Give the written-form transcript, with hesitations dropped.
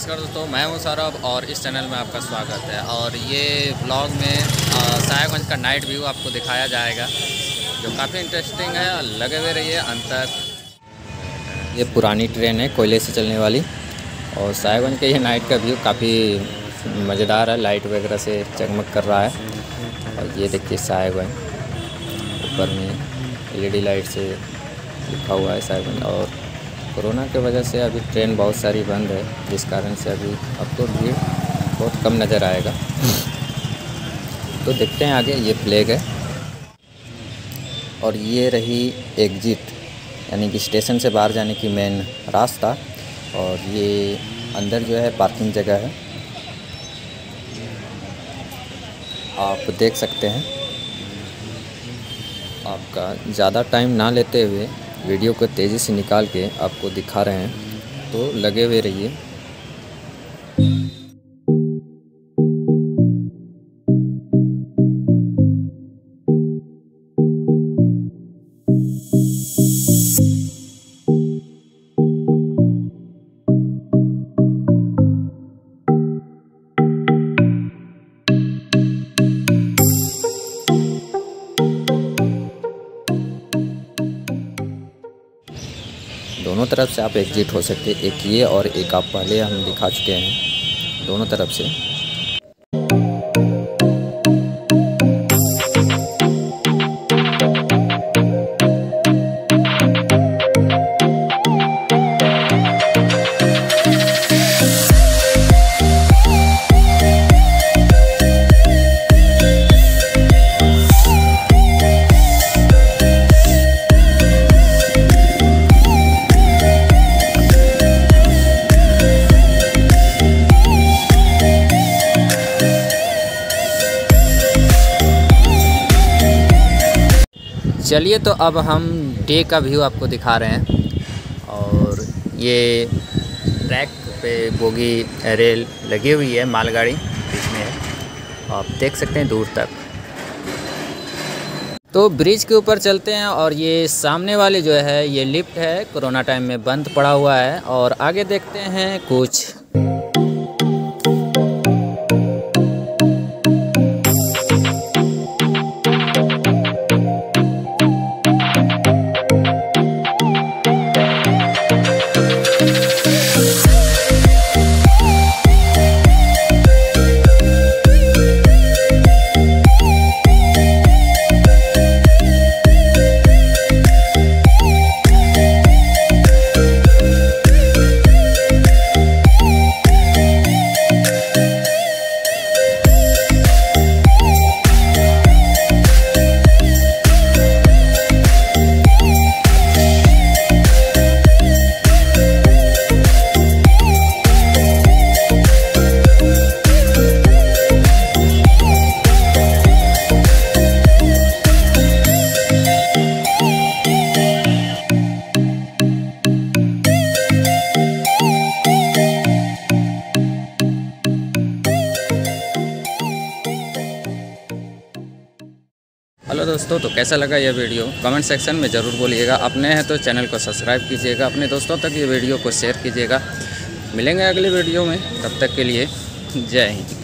नमस्कार दोस्तों, मैं हूं सौरभ और इस चैनल में आपका स्वागत है। और ये ब्लॉग में साहेबगंज का नाइट व्यू आपको दिखाया जाएगा जो काफ़ी इंटरेस्टिंग है। और लगे हुए रहिए अंतर। ये पुरानी ट्रेन है कोयले से चलने वाली और साहेबगंज के ये नाइट का व्यू काफ़ी मज़ेदार है। लाइट वगैरह से चकमक कर रहा है। और ये देखिए साहेबगंज, ऊपर में LED लाइट से लिखा हुआ है साहेबगंज। और कोरोना के वजह से अभी ट्रेन बहुत सारी बंद है, जिस कारण से अभी आपको भीड़ बहुत कम नज़र आएगा। तो देखते हैं आगे। ये प्लेग है और ये रही एग्जिट, यानी कि स्टेशन से बाहर जाने की मेन रास्ता। और ये अंदर जो है पार्किंग जगह है, आप देख सकते हैं। आपका ज़्यादा टाइम ना लेते हुए वीडियो को तेज़ी से निकाल के आपको दिखा रहे हैं, तो लगे हुए रहिए। दोनों तरफ से आप एग्जिट हो सकते हैं, एक ये और एक आप पहले हम दिखा चुके हैं। दोनों तरफ से चलिए, तो अब हम डे का व्यू आपको दिखा रहे हैं। और ये ट्रैक पे बोगी रेल लगी हुई है, मालगाड़ी इसमें है, आप देख सकते हैं दूर तक। तो ब्रिज के ऊपर चलते हैं। और ये सामने वाले जो है ये लिफ्ट है, कोरोना टाइम में बंद पड़ा हुआ है। और आगे देखते हैं कुछ। हेलो दोस्तों, तो कैसा लगा यह वीडियो कमेंट सेक्शन में ज़रूर बोलिएगा। अपने हैं तो चैनल को सब्सक्राइब कीजिएगा, अपने दोस्तों तक ये वीडियो को शेयर कीजिएगा। मिलेंगे अगले वीडियो में, तब तक के लिए जय हिंद।